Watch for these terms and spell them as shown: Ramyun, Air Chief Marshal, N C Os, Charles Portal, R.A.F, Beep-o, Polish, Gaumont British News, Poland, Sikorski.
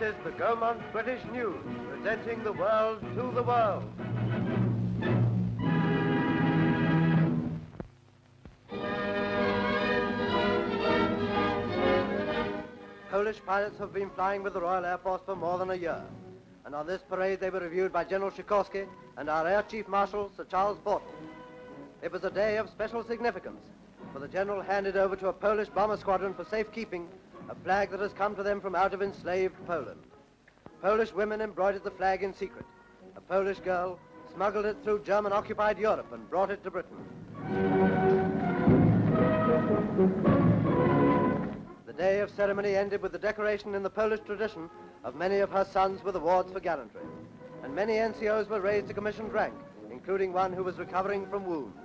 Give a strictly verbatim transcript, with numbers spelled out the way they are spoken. This is the Gaumont British News, presenting the world to the world. Polish pilots have been flying with the Royal Air Force for more than a year, and on this parade they were reviewed by General Sikorski and our Air Chief Marshal, Sir Charles Portal. It was a day of special significance, for the General handed over to a Polish bomber squadron for safekeeping a flag that has come to them from out of enslaved Poland. Polish women embroidered the flag in secret. A Polish girl smuggled it through German-occupied Europe and brought it to Britain. The day of ceremony ended with the decoration in the Polish tradition of many of her sons with awards for gallantry. And many N C Os were raised to commissioned rank, including one who was recovering from wounds.